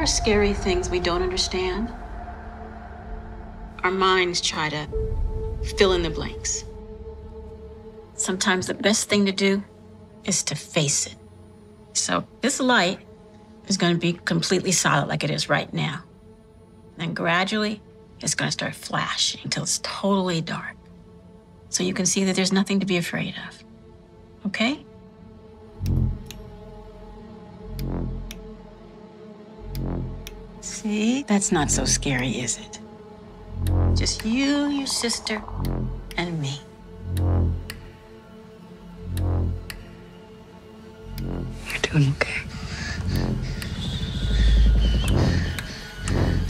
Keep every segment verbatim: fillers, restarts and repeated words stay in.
are scary things we don't understand. Our minds try to fill in the blanks. Sometimes the best thing to do is to face it. So this light is going to be completely solid like it is right now. Then gradually, it's going to start flashing until it's totally dark. So you can see that there's nothing to be afraid of. Okay? See? That's not so scary, is it? Just you, your sister, and me. You're doing okay.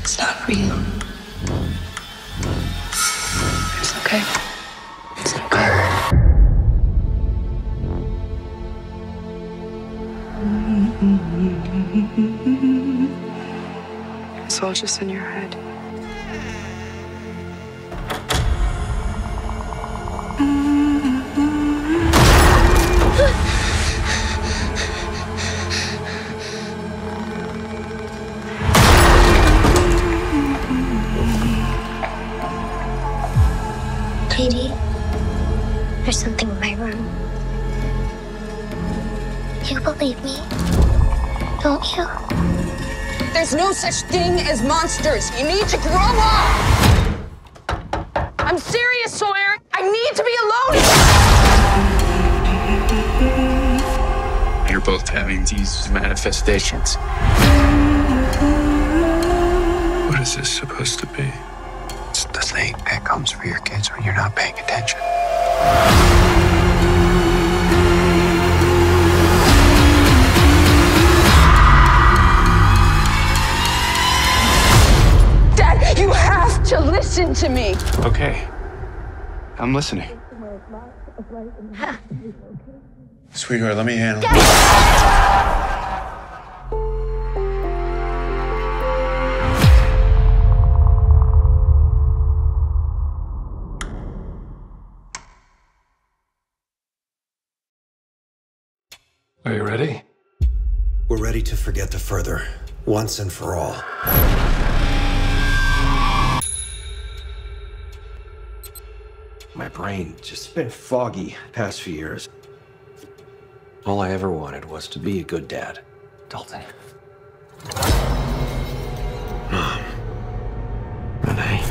It's not real. It's okay. It's okay. It's all just in your head. There's something in my room. You believe me, don't you? There's no such thing as monsters. You need to grow up! I'm serious, Sawyer. I need to be alone! You're both having these manifestations. What is this supposed to be? It's the snake that comes for your kids when you're not paying attention. Dad, you have to listen to me. Okay. I'm listening. Sweetheart, let me handle Dad. Are you ready? We're ready to forget the further, once and for all. My brain just been foggy the past few years. All I ever wanted was to be a good dad. Dalton. Mom. Renee.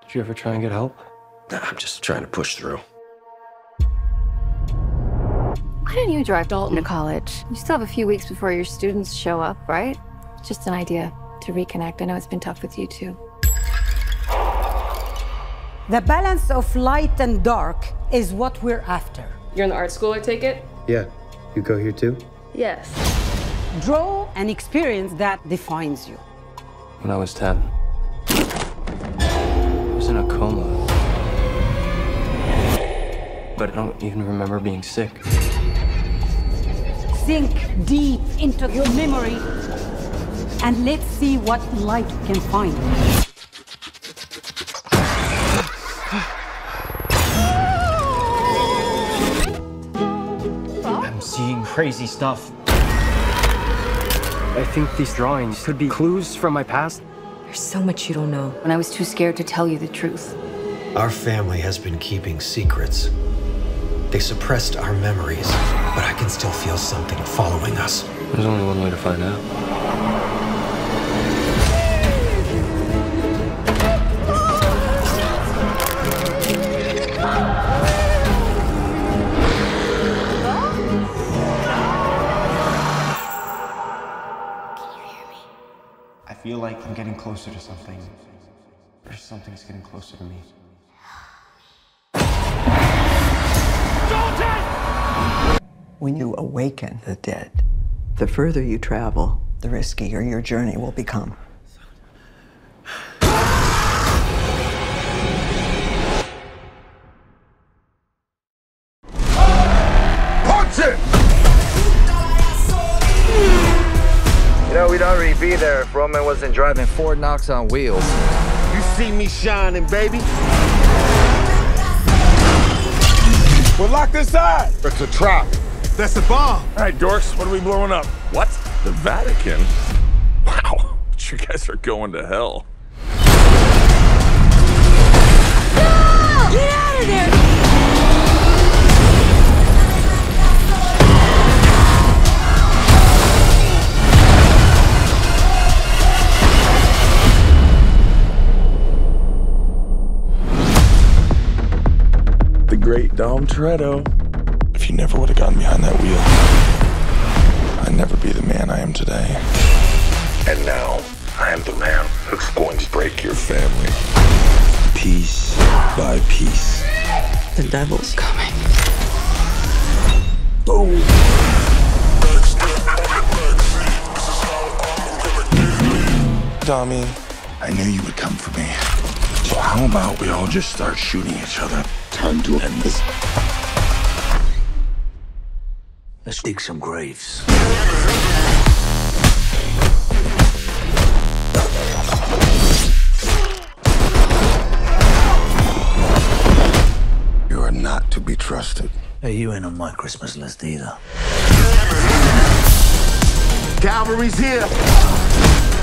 Did you ever try and get help? Nah, I'm just trying to push through. Why don't you drive Dalton to college? You still have a few weeks before your students show up, right? Just an idea to reconnect. I know it's been tough with you too. The balance of light and dark is what we're after. You're in the art school, I take it? Yeah. You go here too? Yes. Draw an experience that defines you. When I was ten, in a coma, but I don't even remember being sick. Sink deep into your memory and let's see what light can find. I'm seeing crazy stuff. I think these drawings could be clues from my past. There's so much you don't know, and I was too scared to tell you the truth. Our family has been keeping secrets. They suppressed our memories, but I can still feel something following us. There's only one way to find out. I feel like I'm getting closer to something, or something's getting closer to me. Dalton! When you awaken the dead, the further you travel, the riskier your journey will become. Punch it! You know, we don't read be there if Roman wasn't driving Ford Knox on wheels. You see me shining, baby. We're locked inside. It's a trap. That's a bomb. All right, dorks, what are we blowing up? What? The Vatican? Wow, but you guys are going to hell. No! Get out of there! Great Dom Toretto. If you never would have gotten behind that wheel, I'd never be the man I am today. And now, I am the man who's going to break your family. Piece by piece. The devil's coming. Boom! Dommy, I knew you would come for me. So how about we all just start shooting each other? Time to end this. Let's dig some graves. You are not to be trusted. Hey, you ain't on my Christmas list either. Cavalry's here.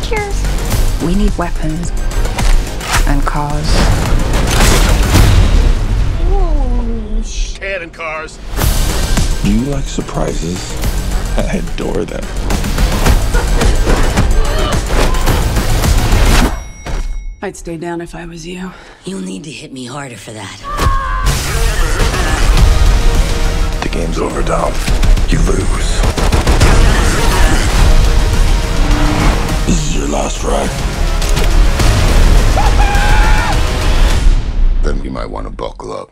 Cheers. We need weapons and cars. Head and cars. Do you like surprises? I adore them. I'd stay down if I was you. You'll need to hit me harder for that. The game's over, Dom. You lose. This is your last ride. Then you might want to buckle up.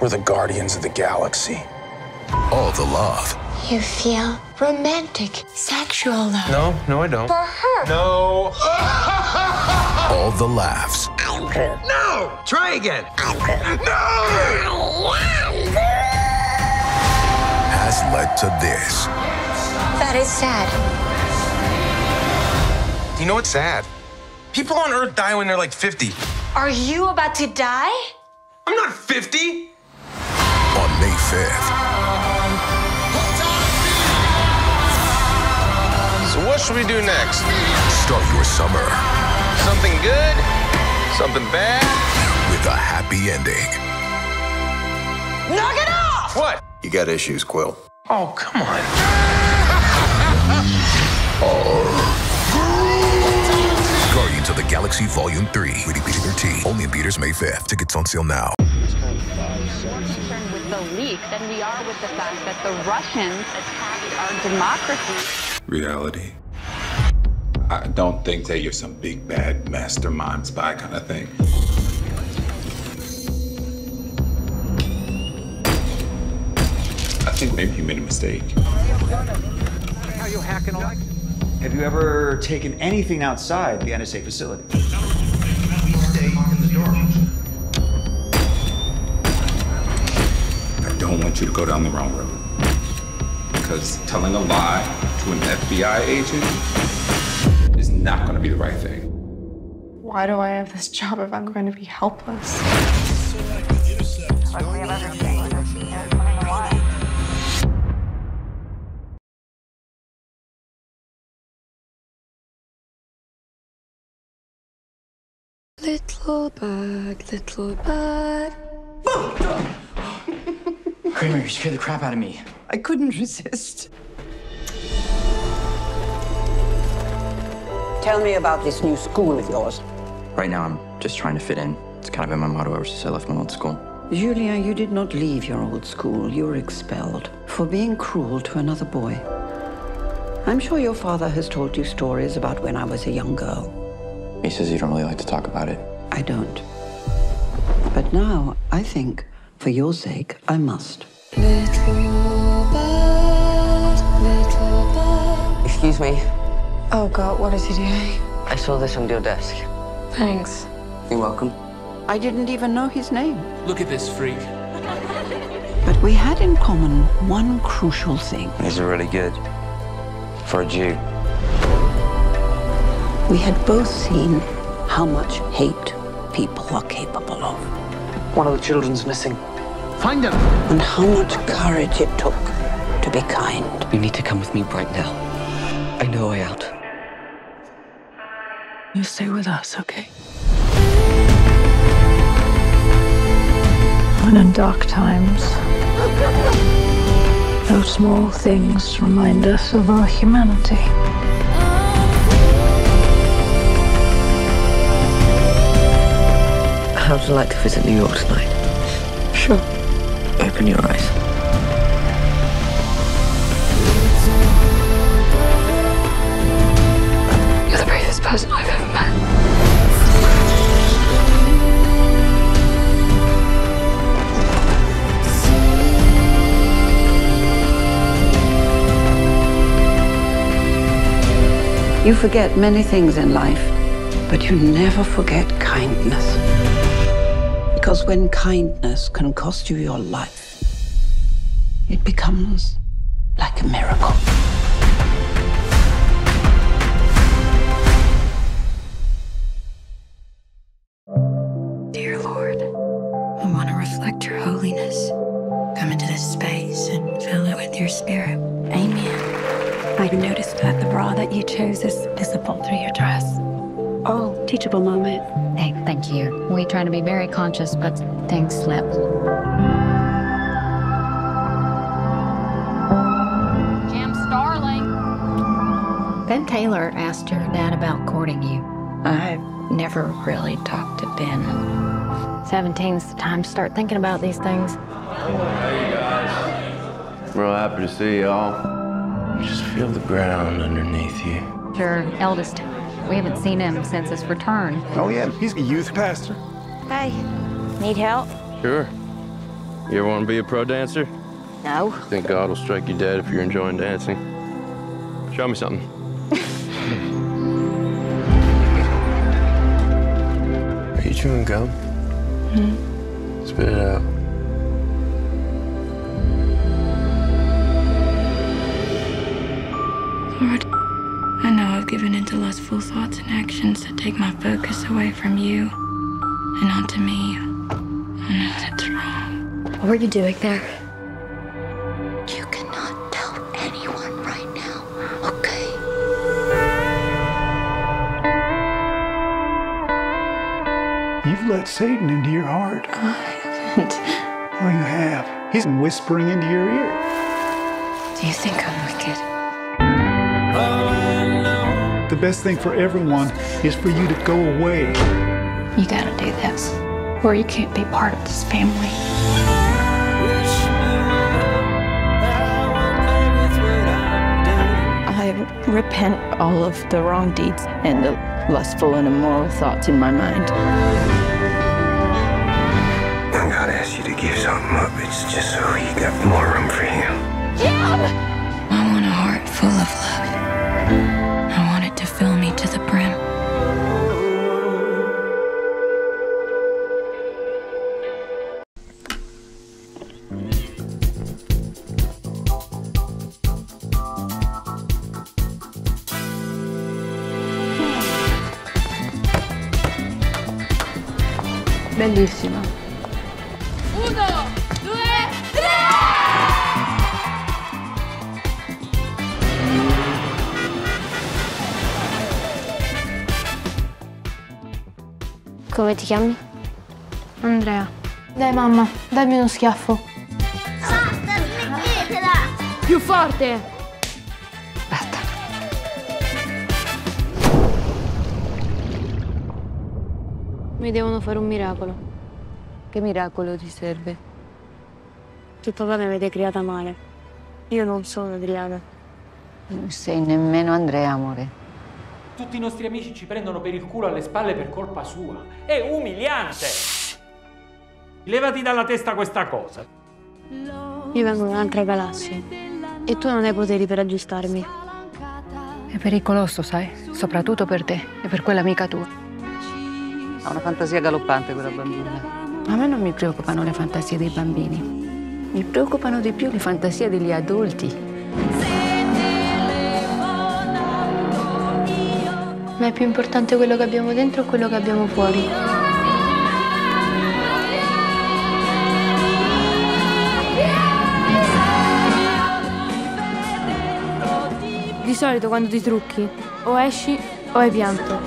We're the Guardians of the Galaxy. All the love. You feel romantic, sexual love. No, no, I don't. For her. No. All the laughs. I'm good. No! Try again. I'm good. No! I'm good. Has led to this. That is sad. You know what's sad? People on Earth die when they're like fifty. Are you about to die? I'm not fifty. On May fifth. So what should we do next? Start your summer. Something good, something bad. With a happy ending. Knock it off! What? You got issues, Quill. Oh, come on. Oh. Guardians of the Galaxy Volume three. Rated P G thirteen. Only in theaters May fifth. Tickets on sale now. More concerned with the leak than we are with the fact that the Russians attacked our democracy. Reality. I don't think that you're some big bad mastermind spy kind of thing. I think maybe you made a mistake. How you hacking on? Have you ever taken anything outside the N S A facility? I don't want you to go down the wrong road. Because telling a lie to an F B I agent is not going to be the right thing. Why do I have this job if I'm going to be helpless? Like we have everything. Yeah, I don't know why. Little bug, little bug. Kramer, you scared the crap out of me. I couldn't resist. Tell me about this new school of yours. Right now, I'm just trying to fit in. It's kind of been my motto ever since I left my old school. Julia, you did not leave your old school. You were expelled for being cruel to another boy. I'm sure your father has told you stories about when I was a young girl. He says you don't really like to talk about it. I don't. But now, I think For your sake, I must. Little bird, little bird. Excuse me. Oh, God, what is he doing? I saw this on your desk. Thanks. You're welcome. I didn't even know his name. Look at this freak. But we had in common one crucial thing. These are really good. For a Jew. We had both seen how much hate people are capable of. One of the children's missing. Find him! And how much courage it took to be kind. You need to come with me right now. I know a way out. You stay with us, okay? When in dark times, those small things remind us of our humanity. How would you like to visit New York tonight? Sure. Open your eyes. You're the bravest person I've ever met. You forget many things in life, but you never forget kindness. Because when kindness can cost you your life, it becomes like a miracle. Dear Lord, I want to reflect your holiness. Come into this space and fill it with your spirit. Amen. I noticed that the bra that you chose is visible through your dress. Oh, teachable moment. Hey, thank you. We try to be very conscious, but things slip. Jim Starling. Ben Taylor asked your dad about courting you. I've never really talked to Ben. seventeen's the time to start thinking about these things. Hey, guys. Real happy to see y'all. You just feel the ground underneath you. Your eldest. We haven't seen him since his return. Oh, yeah. He's a youth pastor. Hey, need help? Sure. You ever want to be a pro dancer? No. Think God will strike you dead if you're enjoying dancing? Show me something. Are you chewing gum? Mm-hmm. Spit it out. Lord. I know I've given into lustful thoughts and actions that take my focus away from you and onto me. I know that's wrong. What were you doing there? You cannot tell anyone right now, okay? You've let Satan into your heart. I haven't. Oh, you have. He's whispering into your ear. Do you think I'm wicked? The best thing for everyone is for you to go away. You gotta do this, or you can't be part of this family. I repent all of the wrong deeds and the lustful and immoral thoughts in my mind. I'm gonna ask you to give something up. It's just so you got more room for him. Yeah. I want a heart full of love. Fill me to the brim. Bellissima. Uno, due, tre! Come ti chiami? Andrea. Dai mamma, dammi uno schiaffo. Basta, smettetela! Più forte! Basta. Mi devono fare un miracolo. Che miracolo ti serve? Che papà mi avete creata male. Io non sono Adriana. Non sei nemmeno Andrea, amore. Tutti i nostri amici ci prendono per il culo alle spalle per colpa sua. È umiliante! Levati dalla testa questa cosa. Io vengo da un'altra galassia e tu non hai poteri per aggiustarmi. È pericoloso, sai? Soprattutto per te e per quell'amica tua. Ha una fantasia galoppante quella bambina. A me non mi preoccupano le fantasie dei bambini. Mi preoccupano di più le fantasie degli adulti. Ma è più importante quello che abbiamo dentro o quello che abbiamo fuori? Di solito quando ti trucchi, o esci o hai pianto.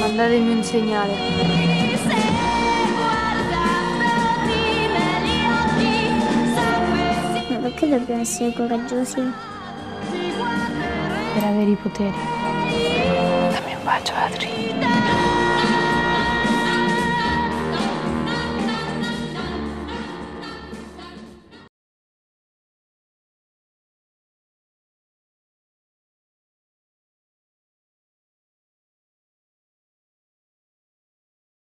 Mandatemi un segnale. Ma perché dobbiamo essere coraggiosi? Per avere i poteri. Dammi un bacio, Adri.